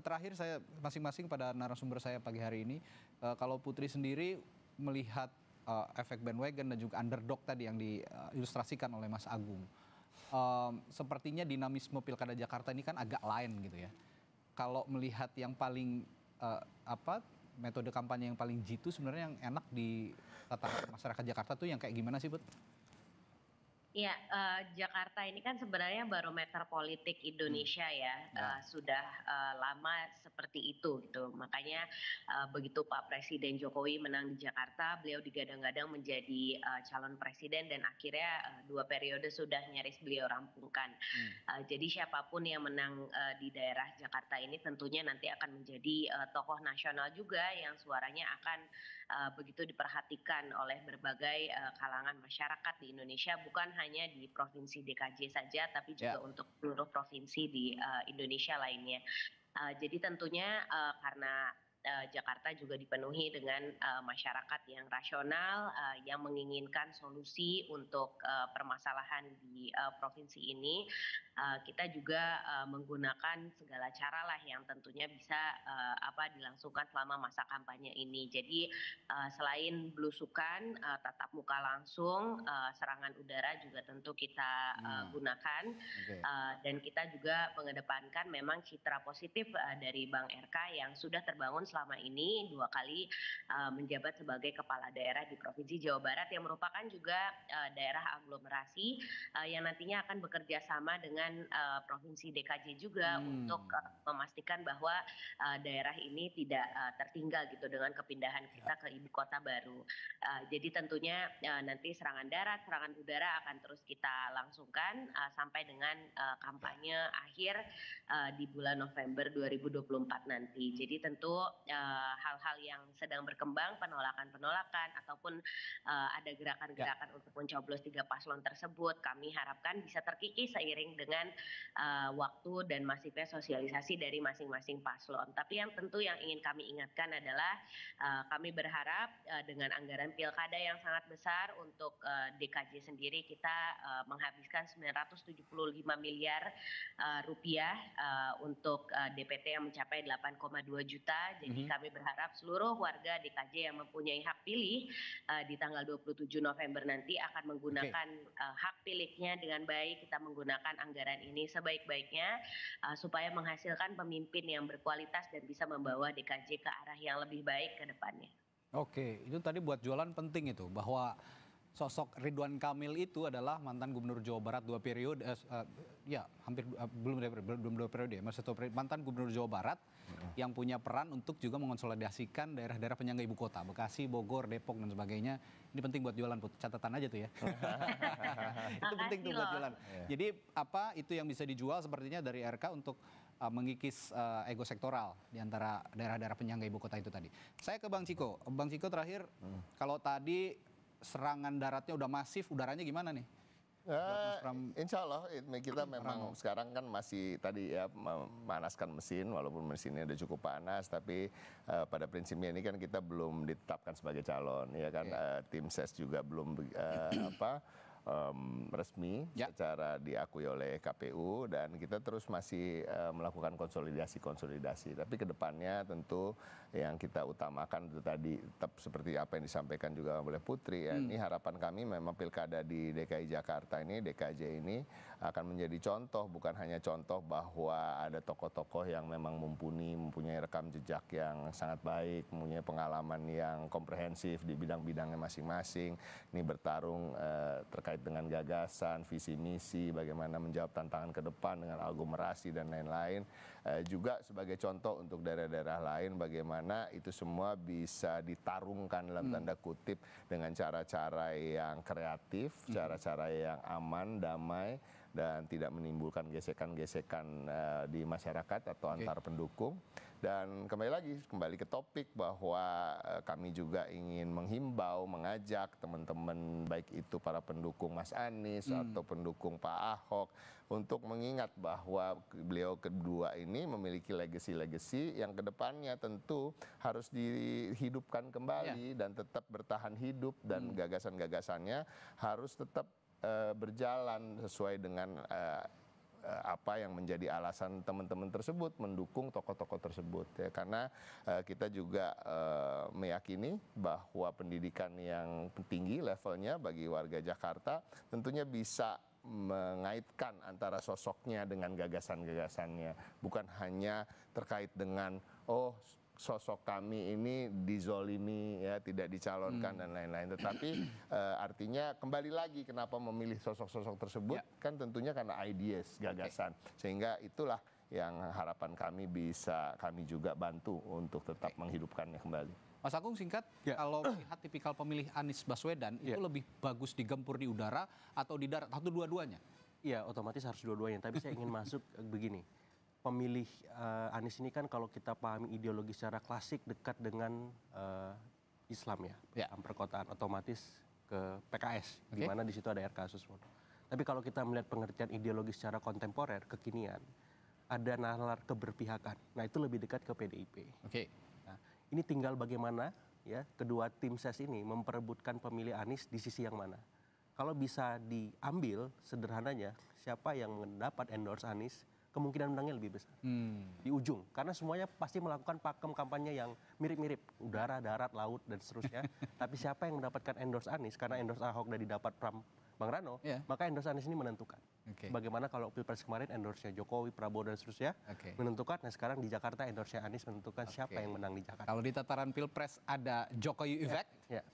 terakhir saya masing-masing pada narasumber saya pagi hari ini, kalau Putri sendiri melihat efek bandwagon dan juga underdog tadi yang diilustrasikan oleh Mas Agung, sepertinya dinamisme Pilkada Jakarta ini kan agak lain gitu ya. Kalau melihat yang paling metode kampanye yang paling jitu sebenarnya yang enak di tataran masyarakat Jakarta tuh yang kayak gimana sih, Put? Iya, Jakarta ini kan sebenarnya barometer politik Indonesia ya, sudah lama seperti itu gitu. Makanya begitu Pak Presiden Jokowi menang di Jakarta, beliau digadang-gadang menjadi calon presiden dan akhirnya dua periode sudah nyaris beliau rampungkan. Jadi siapapun yang menang di daerah Jakarta ini tentunya nanti akan menjadi tokoh nasional juga yang suaranya akan begitu diperhatikan oleh berbagai kalangan masyarakat di Indonesia, bukan hanya di provinsi DKJ saja, tapi juga untuk seluruh provinsi di Indonesia lainnya. Jadi tentunya karena Jakarta juga dipenuhi dengan masyarakat yang rasional, yang menginginkan solusi untuk permasalahan di provinsi ini, kita juga menggunakan segala cara lah yang tentunya bisa dilangsungkan selama masa kampanye ini. Jadi selain belusukan, tatap muka langsung, serangan udara juga tentu kita gunakan, dan kita juga mengedepankan memang citra positif dari Bang RK yang sudah terbangun selama ini, dua kali menjabat sebagai kepala daerah di Provinsi Jawa Barat yang merupakan juga daerah aglomerasi yang nantinya akan bekerja sama dengan Provinsi DKJ juga untuk memastikan bahwa daerah ini tidak tertinggal gitu dengan kepindahan kita ke ibu kota baru. Jadi tentunya nanti serangan darat, serangan udara akan terus kita langsungkan sampai dengan kampanye akhir di bulan November 2024 nanti. Jadi tentu hal-hal yang sedang berkembang, penolakan-penolakan ataupun ada gerakan-gerakan untuk mencoblos tiga paslon tersebut, kami harapkan bisa terkikis seiring dengan waktu dan masifnya sosialisasi dari masing-masing paslon. Tapi yang tentu yang ingin kami ingatkan adalah kami berharap dengan anggaran pilkada yang sangat besar untuk DKJ sendiri, kita menghabiskan 975 miliar rupiah untuk DPT yang mencapai 8,2 juta. Jadi kami berharap seluruh warga DKJ yang mempunyai hak pilih di tanggal 27 November nanti akan menggunakan hak pilihnya dengan baik. Kita menggunakan anggaran ini sebaik-baiknya supaya menghasilkan pemimpin yang berkualitas dan bisa membawa DKJ ke arah yang lebih baik ke depannya. Oke, itu tadi buat jualan penting itu, bahwa sosok Ridwan Kamil itu adalah mantan Gubernur Jawa Barat dua periode, mantan Gubernur Jawa Barat yang punya peran untuk juga mengonsolidasikan daerah-daerah penyangga ibu kota, Bekasi, Bogor, Depok dan sebagainya. Ini penting buat jualan, Put, catatan aja tuh ya. Itu penting tuh buat jualan. Jadi apa itu yang bisa dijual sepertinya dari RK untuk mengikis ego sektoral di antara daerah-daerah penyangga ibu kota itu tadi. Saya ke Bang Ciko. Bang Ciko terakhir, kalau tadi serangan daratnya udah masif, udaranya gimana nih? Insya Allah kita memang sekarang kan masih tadi ya memanaskan mesin, walaupun mesinnya udah cukup panas, tapi pada prinsipnya ini kan kita belum ditetapkan sebagai calon, ya kan? Tim ses juga belum resmi secara diakui oleh KPU, dan kita terus masih melakukan konsolidasi-konsolidasi. Tapi kedepannya tentu yang kita utamakan itu tadi, tetap seperti apa yang disampaikan juga oleh Putri. Ini harapan kami memang pilkada di DKI Jakarta ini, DKJ ini akan menjadi contoh, bukan hanya contoh bahwa ada tokoh-tokoh yang memang mempunyai rekam jejak yang sangat baik, mempunyai pengalaman yang komprehensif di bidang-bidangnya masing-masing. Ini bertarung terkait dengan gagasan, visi misi, bagaimana menjawab tantangan ke depan dengan aglomerasi dan lain-lain, juga sebagai contoh untuk daerah-daerah lain bagaimana itu semua bisa ditarungkan dalam tanda kutip dengan cara-cara yang kreatif, cara-cara yang aman, damai dan tidak menimbulkan gesekan-gesekan di masyarakat atau antar pendukung. Dan kembali ke topik bahwa kami juga ingin menghimbau, mengajak teman-teman baik itu para pendukung Mas Anies atau pendukung Pak Ahok untuk mengingat bahwa beliau kedua ini memiliki legacy-legacy yang kedepannya tentu harus dihidupkan kembali dan tetap bertahan hidup, dan gagasan-gagasannya harus tetap berjalan sesuai dengan apa yang menjadi alasan teman-teman tersebut mendukung tokoh-tokoh tersebut, ya, karena kita juga meyakini bahwa pendidikan yang tinggi levelnya bagi warga Jakarta tentunya bisa mengaitkan antara sosoknya dengan gagasan-gagasannya, bukan hanya terkait dengan oh sosok kami ini dizolimi, ya, tidak dicalonkan dan lain-lain, tetapi artinya kembali lagi kenapa memilih sosok-sosok tersebut, ya, kan tentunya karena ideas, gagasan, sehingga itulah yang harapan kami bisa kami juga bantu untuk tetap menghidupkannya kembali. Mas Agung, singkat, kalau melihat tipikal pemilih Anies Baswedan itu lebih bagus digempur di udara atau di darat, atau dua-duanya? Iya, otomatis harus dua-duanya, tapi saya ingin masuk begini. Pemilih Anies ini kan kalau kita pahami ideologi secara klasik dekat dengan Islam, ya, perkotaan, otomatis ke PKS, di mana di situ ada RK Suswono. Tapi kalau kita melihat pengertian ideologi secara kontemporer, kekinian, ada nalar keberpihakan. Nah, itu lebih dekat ke PDIP. Nah, ini tinggal bagaimana, ya, kedua tim ses ini memperebutkan pemilih Anies di sisi yang mana. Kalau bisa diambil sederhananya, siapa yang mendapat endorse Anies kemungkinan menangnya lebih besar di ujung, karena semuanya pasti melakukan pakem kampanye yang mirip-mirip, udara, darat, laut, dan seterusnya. Tapi siapa yang mendapatkan endorse Anies, karena endorse Ahok dan didapat Bang Rano, maka endorse Anies ini menentukan. Bagaimana kalau Pilpres kemarin endorse-nya Jokowi, Prabowo, dan seterusnya menentukan. Nah, sekarang di Jakarta endorse-nya Anies menentukan siapa yang menang di Jakarta. Kalau di tataran Pilpres ada Jokowi effect,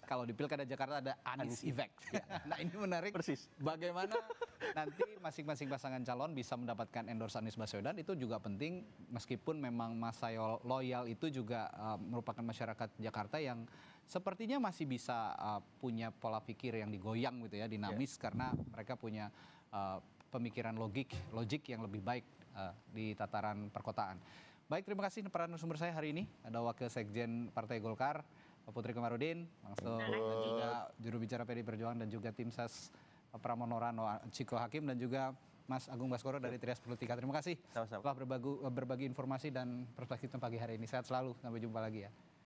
kalau di Pilkada Jakarta ada Anies effect. Nah, ini menarik. Bagaimana nanti masing-masing pasangan calon bisa mendapatkan endorse Anies Baswedan itu juga penting, meskipun memang masa loyal itu juga merupakan masyarakat Jakarta yang sepertinya masih bisa punya pola pikir yang digoyang gitu, ya, dinamis, karena mereka punya pemikiran logik yang lebih baik di tataran perkotaan. Baik, terima kasih para narasumber saya hari ini. Ada Wakil Sekjen Partai Golkar, Putri Kemarudin, langsung juga juru bicara PDI Perjuangan, dan juga tim ses Pramono Rano, Ciko Hakim, dan juga Mas Agung Baskoro dari Trias Politika. Terima kasih telah berbagi informasi dan perspektif pagi hari ini. Sehat selalu, sampai jumpa lagi, ya.